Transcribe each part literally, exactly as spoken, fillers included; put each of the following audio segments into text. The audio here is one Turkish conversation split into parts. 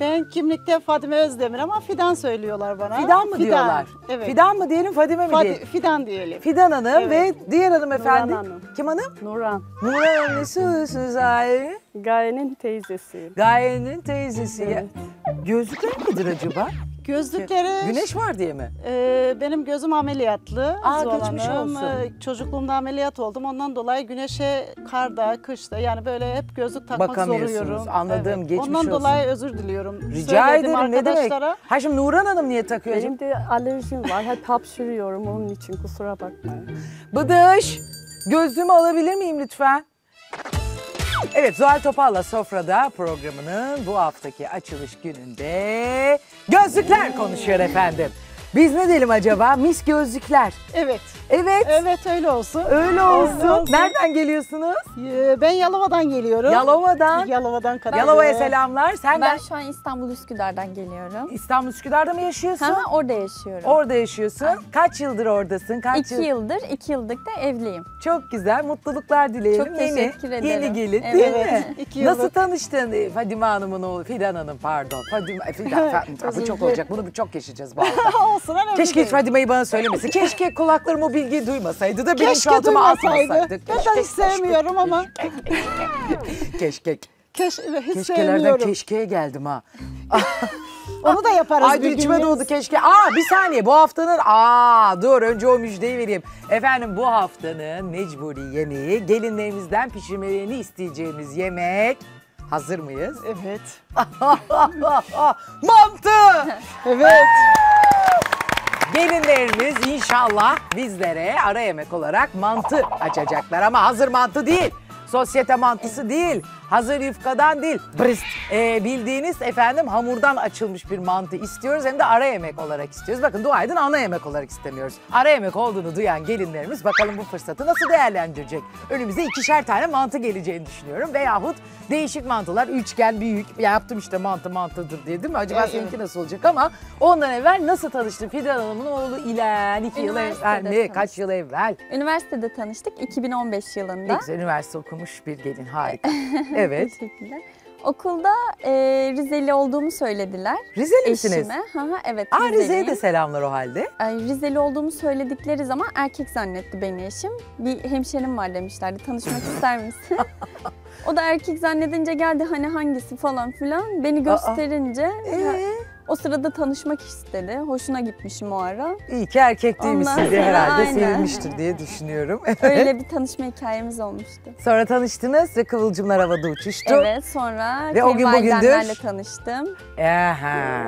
Ben kimlikte Fadime Özdemir ama Fidan söylüyorlar bana. Fidan mı Fidan diyorlar? Evet. Fidan mı diyelim, Fadime mi Fadi, diyelim? Fidan diyelim. Fidan Hanım evet. Ve diğer hanımefendi. Hanım. Kim hanım? Nurhan. Nurhan annesi Gaye. Gaye'nin teyzesi. Gaye'nin teyzesi. Evet. Gözlükler nedir acaba? Gözlükleri... Güneş var diye mi? E, benim gözüm ameliyatlı. Aa, geçmiş olsun. Çocukluğumda ameliyat oldum. Ondan dolayı güneşe, karda, kışta yani böyle hep gözlük takmak zorluyorum. Anladım. Evet. Geçmiş Ondan olsun. dolayı özür diliyorum. Rica Söyledim ederim. Ne demek? Ha şimdi Nurhan Hanım niye takıyor? Benim de alerjim var. Ha, tapşırıyorum onun için. Kusura bakmayın. Bıdış! Gözlüğümü alabilir miyim lütfen? Evet, Zuhal Topal'la Sofrada programının bu haftaki açılış gününde gözlükler konuşuyor efendim. Biz ne diyelim acaba? Mis gözlükler. Evet. Evet. Evet öyle olsun. Öyle olsun. Öyle olsun. Nereden geliyorsunuz? Ben Yalova'dan geliyorum. Yalova'dan. Yalova'dan kadar. Yalova'ya selamlar. Sen ben de... şu an İstanbul Üsküdar'dan geliyorum. İstanbul Üsküdar'da mı yaşıyorsun? Ha, orada yaşıyorum. Orada yaşıyorsun. Ha. Kaç yıldır oradasın? Kaç iki yıl... yıldır. İki yıldır da evliyim. Çok güzel. Mutluluklar dileyelim. Çok teşekkür yeni, ederim. Yeni gelin evet. değil mi? İki Nasıl tanıştın Fadime Hanım'ın oğlu? Fidan Hanım pardon. Fadime, Fidan. Bu çok olacak. Bunu çok yaşayacağız bu hafta. Keşke Fadime'yi bana söylemesin. Keşke kulaklarım o bilgiyi duymasaydı da benim şu altıma atmasaydı. Ben hiç sevmiyorum ama. Keşke. Keşke. Hiç Keşkelerden keşkeye geldim ha. Onu da yaparız. Ay bir içime doğdu keşke. Aa bir saniye bu haftanın. Aa dur önce o müjdeyi vereyim. Efendim bu haftanın mecburi yemeği gelinlerimizden pişirmelerini isteyeceğimiz yemek. Hazır mıyız? Evet. Mantı! Evet. Gelinlerimiz inşallah bizlere ara yemek olarak mantı açacaklar ama hazır mantı değil. Sosyete mantısı değil, hazır yufkadan değil, ee, bildiğiniz efendim hamurdan açılmış bir mantı istiyoruz. Hem de ara yemek olarak istiyoruz. Bakın dua edin ana yemek olarak istemiyoruz. Ara yemek olduğunu duyan gelinlerimiz bakalım bu fırsatı nasıl değerlendirecek? Önümüze ikişer tane mantı geleceğini düşünüyorum. Veyahut değişik mantılar, üçgen, büyük, ya yaptım işte mantı mantıdır diye değil mi? Acaba evet, seninki evet. nasıl olacak ama ondan evvel nasıl tanıştın? Fidan Hanım'ın oğlu ile iki yıl evvel mi? Kaç yıl evvel? Üniversitede tanıştık iki bin on beş yılında. Ne güzel, üniversite okumuş bir gelin, harika. Evet. Teşekkürler. Okulda e, Rizeli olduğumu söylediler. Rizeli misiniz? Ha, ha, evet. Aa, Rize'ye de selamlar o halde. Ay, Rizeli olduğumu söyledikleri zaman erkek zannetti beni eşim. Bir hemşerim var demişlerdi. Tanışmak ister misin? O da erkek zannedince geldi hani hangisi falan filan. Beni gösterince Aa, e? ya, o sırada tanışmak istedi. Hoşuna gitmişim o ara. İyi ki erkek değilmişsin diye herhalde aynen. sevilmiştir diye düşünüyorum. Öyle bir tanışma hikayemiz olmuştu. Sonra tanıştınız ve kıvılcımlar havada uçuştu. Evet sonra ve o gün bugündür tanıştım. Aha.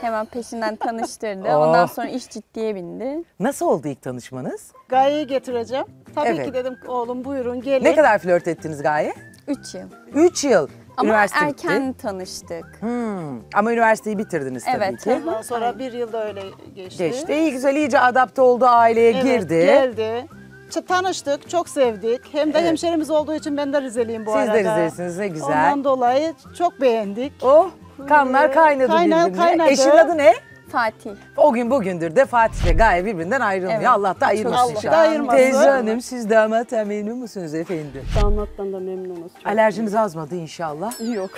Hemen peşinden tanıştırdı. Oh. Ondan sonra iş ciddiye bindi. Nasıl oldu ilk tanışmanız? Gaye'yi getireceğim. Tabii evet. ki dedim oğlum buyurun gelin. Ne kadar flört ettiniz Gaye? Üç yıl. Üç yıl. Ama üniversite erken bitti. tanıştık. Hmm. Ama üniversiteyi bitirdiniz tabii evet, ki. Evet. Ondan sonra Aynen. bir yılda öyle geçti. Geçti. İyi güzel iyice adapte oldu, aileye evet, girdi. Evet geldi. Tanıştık, çok sevdik. Hem de evet. hemşerimiz olduğu için ben de Rizeliyim bu Siz arada. Siz de Rizelisiniz, ne güzel. Ondan dolayı çok beğendik. Oh, kanlar kaynadı birbirine. Kaynadı. Eşin adı ne? Fatih. O gün bugündür de Fatih ile Gaye birbirinden ayrılmıyor. Evet. Allah da ayırmasın inşallah. Teyze hanım siz damattan memnun musunuz efendim? Damattan da memnunuz. Alerjimiz azmadı inşallah. Yok.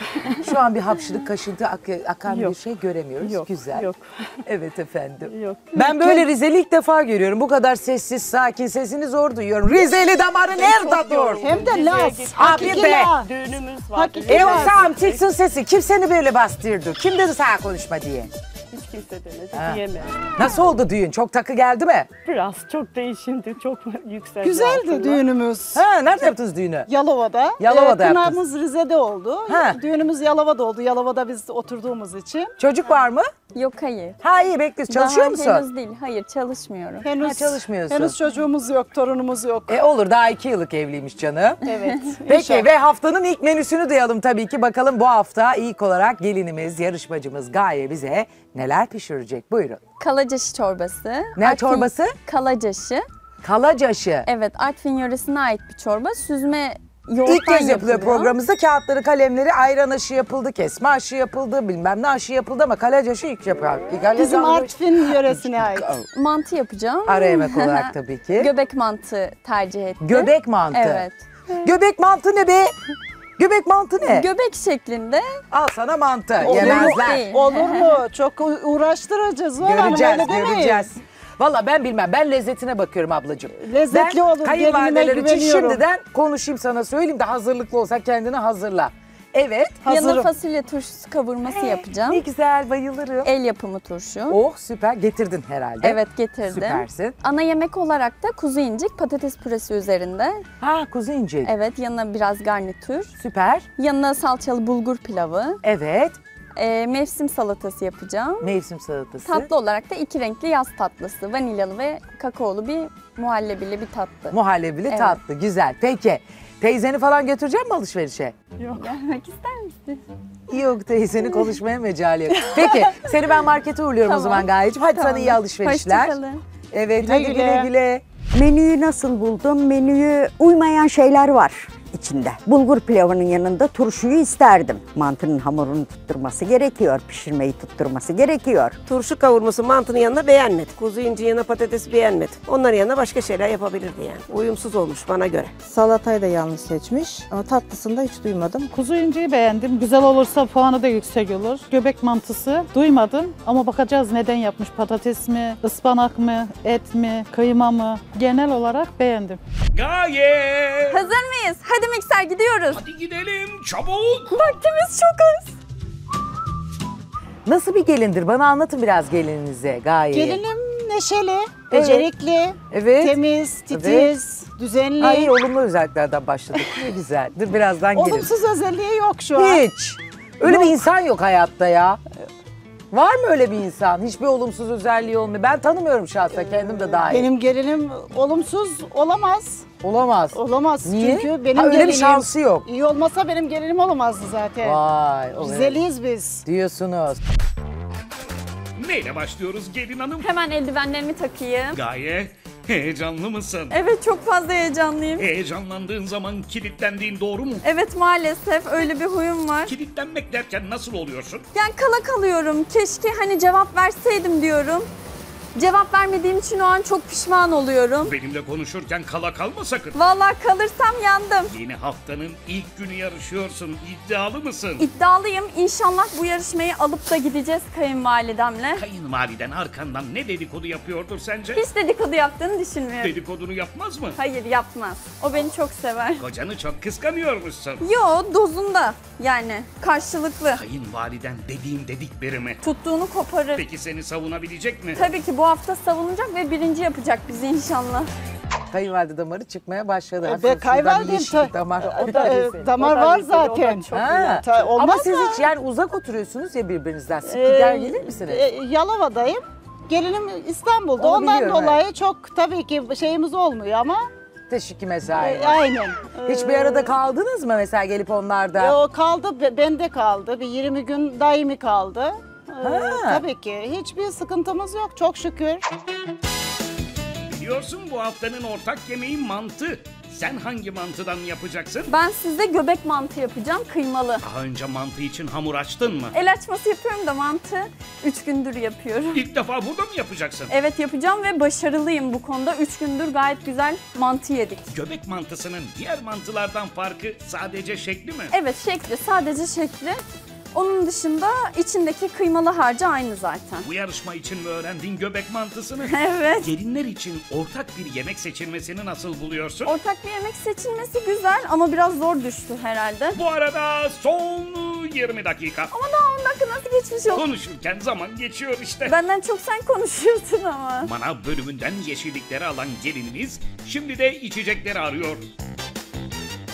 Şu an bir hapşırık, kaşıntı akan yok. bir şey göremiyoruz. Yok. Güzel. Yok. Evet efendim. Yok. Ben böyle Rizeli ilk defa görüyorum. Bu kadar sessiz, sakin, sesini zor duyuyorum. Rizeli damarı nerede dur? Hem de Laz. Abi be. Düğünümüz var. Eyvah sağım çıksın sesi. Kim seni böyle bastırdı? Kim dedi sana konuşma diye? Hiç kimse demedi, diyemem. Nasıl oldu düğün? Çok takı geldi mi? Biraz, çok değişimdi, çok yükseldi. Güzeldi altında. düğünümüz. Ha, nerede yaptınız düğünü? Yalova'da. Yalova'da ee, Kınamız Rize'de oldu. Ha. Düğünümüz Yalova'da oldu. Yalova'da biz oturduğumuz için. Çocuk ha. var mı? Yok, hayır. Ha iyi, bekliyoruz. Çalışıyor daha musun? Henüz değil, hayır çalışmıyorum. Henüz ha, çalışmıyorsun. Henüz çocuğumuz yok, torunumuz yok. E olur, daha iki yıllık evliymiş canım. Evet. Peki inşallah. Ve haftanın ilk menüsünü duyalım tabii ki. Bakalım bu hafta ilk olarak gelinimiz, yarışmacımız Gaye bize neler pişirecek? Buyurun. Kalacaşı çorbası. Ne Artvin, çorbası? Kalacaşı. Kalacaşı. Evet, Artvin yöresine ait bir çorba. Süzme yoğurttan İlk kez yapılıyor, yapılıyor programımızda. Kağıtları, kalemleri, ayran aşı yapıldı, kesme aşı yapıldı, bilmem ne aşı yapıldı ama kalacaşı ilk yapar. Bizim Artvin yöresine ait. Mantı yapacağım. Ara yemek olarak tabii ki. Göbek mantı tercih ettim. Göbek mantı. Evet. Göbek mantı ne be? Göbek mantı ne? Göbek şeklinde. Al sana mantı. Olur yemezler. Mu? Olur mu? Çok uğraştıracağız. Göreceğiz, göreceğiz. Valla ben bilmem. Ben lezzetine bakıyorum ablacığım. Lezzetli ben olur. Kayınvalideler için şimdiden konuşayım sana söyleyeyim de hazırlıklı olsan kendini hazırla. Evet. Yanına fasulye turşusu kavurması ee, yapacağım. Ne güzel, bayılırım. El yapımı turşu. Oh süper, getirdin herhalde. Evet getirdim. Süpersin. Ana yemek olarak da kuzu incik patates püresi üzerinde. Ha kuzu incik. Evet yanına biraz garnitür. Süper. Yanına salçalı bulgur pilavı. Evet. Ee, mevsim salatası yapacağım. Mevsim salatası. Tatlı olarak da iki renkli yaz tatlısı. Vanilyalı ve kakaolu bir muhallebili bir tatlı. Muhallebili evet. Tatlı güzel. Peki. Teyzeni falan götüreceğim mi alışverişe? Yok. Gelmek ister misin? Yok teyzeni konuşmaya mecal yok. Peki seni ben markete uğurluyorum tamam. O zaman Gayeciğim. Hadi tamam. Sana iyi alışverişler. Hoşçakalın. Evet güle hadi güle. güle güle. Menüyü nasıl buldum? Menüyü uymayan şeyler var içinde. Bulgur pilavının yanında turşuyu isterdim. Mantının hamurunu tutturması gerekiyor. Pişirmeyi tutturması gerekiyor. Turşu kavurması mantının yanına beğenmedim. Kuzu inci yanına patatesi beğenmedim. Onların yanına başka şeyler yapabilirdi yani. Uyumsuz olmuş bana göre. Salatayı da yanlış seçmiş ama tatlısını da hiç duymadım. Kuzu inciyi beğendim. Güzel olursa puanı da yüksek olur. Göbek mantısı duymadım ama bakacağız neden yapmış. Patates mi, ıspanak mı, et mi, kıyma mı? Genel olarak beğendim. Gaye! Hazır mıyız? Hadi mikser gidiyoruz. Hadi gidelim çabuk. Vaktimiz çok az. Nasıl bir gelindir? Bana anlatın biraz gelininize Gaye. Gelinim neşeli, evet. Becerikli, evet. Temiz, titiz, evet. Düzenli. Ay olumlu özelliklerden başladık. Ne güzel. Dur birazdan gelin. Olumsuz özelliği yok şu an. Hiç. Öyle yok. Bir insan yok hayatta ya. Var mı öyle bir insan? Hiçbir olumsuz özelliği olmuyor. Ben tanımıyorum şahsen ee, kendim de dahil. Benim gelinim olumsuz olamaz. Olamaz. Olamaz. Niye? Çünkü benim ha, öyle gelinim bir şansı yok. İyi olmasa benim gelinim olamazdı zaten. Vay. Güzeliyiz biz. Diyorsunuz. Neyle başlıyoruz gelin hanım? Hemen eldivenlerimi takayım. Gaye. Heyecanlı mısın? Evet çok fazla heyecanlıyım. Heyecanlandığın zaman kilitlendiğin doğru mu? Evet maalesef öyle bir huyum var. Kilitlenmek derken nasıl oluyorsun? Yani kala kalıyorum. Keşke hani cevap verseydim diyorum. Cevap vermediğim için o an çok pişman oluyorum. Benimle konuşurken kala kalma sakın. Vallahi kalırsam yandım. Yeni haftanın ilk günü yarışıyorsun. İddialı mısın? İddialıyım. İnşallah bu yarışmayı alıp da gideceğiz kayınvalidemle. Kayınvaliden arkandan ne dedikodu yapıyordur sence? Hiç dedikodu yaptığını düşünmüyorum. Dedikodunu yapmaz mı? Hayır yapmaz. O beni çok sever. Kocanı çok kıskanıyormuşsun. Yo dozunda yani karşılıklı. Kayınvaliden dediğim dediklerimi. Tuttuğunu koparır. Peki seni savunabilecek mi? Tabii ki. Bu hafta savunacak ve birinci yapacak bizi inşallah. Kayınvalide damarı çıkmaya başladı. E be, kayınvalide damar, e, da, e, damar var zaten. Ha. Ta, ama siz da. Hiç yani uzak oturuyorsunuz ya birbirinizden. Sık gider gelir misiniz? E, Yalova'dayım. Gelinim İstanbul'da. Onu ondan dolayı yani. Çok tabii ki şeyimiz olmuyor ama. Teşekkür mesai. E, aynen. Hiç bir arada kaldınız mı mesela gelip onlarda? E, o kaldı, bende kaldı. Bir yirmi gün daimi kaldı. Ha. Tabii ki. Hiçbir sıkıntımız yok. Çok şükür. Biliyorsun bu haftanın ortak yemeği mantı. Sen hangi mantıdan yapacaksın? Ben size göbek mantı yapacağım. Kıymalı. Daha önce mantı için hamur açtın mı? El açması yapıyorum da mantı üç gündür yapıyorum. İlk defa burada mı yapacaksın? Evet yapacağım ve başarılıyım bu konuda. üç gündür gayet güzel mantı yedik. Göbek mantısının diğer mantılardan farkı sadece şekli mi? Evet şekli. Sadece şekli. Onun dışında içindeki kıymalı harcı aynı zaten. Bu yarışma için mi öğrendin göbek mantısını? Evet. Gelinler için ortak bir yemek seçilmesini nasıl buluyorsun? Ortak bir yemek seçilmesi güzel ama biraz zor düştü herhalde. Bu arada son yirmi dakika. Ama daha on dakika nasıl geçmiş oldu? Konuşurken zaman geçiyor işte. Benden çok sen konuşuyorsun ama. Manav bölümünden yeşillikleri alan gelinimiz şimdi de içecekleri arıyor.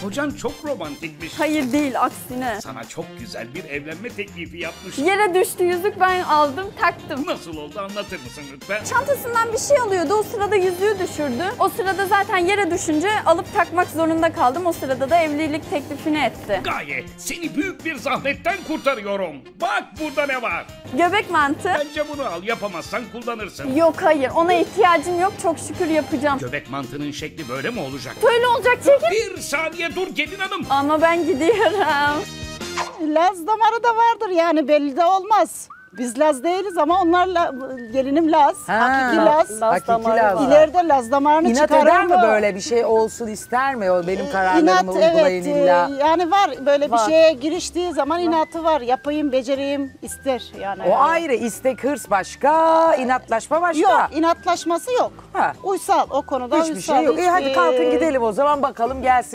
Kocan çok romantikmiş. Hayır değil aksine. Sana çok güzel bir evlenme teklifi yapmış. Yere düştü yüzük ben aldım taktım. Nasıl oldu anlatır mısın lütfen? Çantasından bir şey alıyordu o sırada yüzüğü düşürdü. O sırada zaten yere düşünce alıp takmak zorunda kaldım. O sırada da evlilik teklifini etti. Gaye seni büyük bir zahmetten kurtarıyorum. Bak burada ne var? Göbek mantı. Bence bunu al yapamazsan kullanırsın. Yok hayır ona ihtiyacım yok çok şükür yapacağım. Göbek mantının şekli böyle mi olacak? Böyle olacak çekil. Bir saniye. Dur gelin hanım. Ama ben gidiyorum. Laz damarı da vardır yani belli de olmaz. Biz Laz değiliz ama onlar La, gelinim Laz. Ha, hakiki Laz. Laz hakiki Laz. İleride Laz damarını İnat çıkarır eder mı? Böyle bir şey olsun ister mi? O benim kararlarımı inat, uygulayın evet, illa. Yani var böyle var. Bir şeye giriştiği zaman inatı var. Yapayım, becereyim ister. Yani. O yani. Ayrı. İstek, hırs başka, inatlaşma başka. Yok, inatlaşması yok. Ha. Uysal o konuda. Hiçbir uysal, şey yok. Hiçbir... E, hadi kalkın gidelim o zaman bakalım gelsin.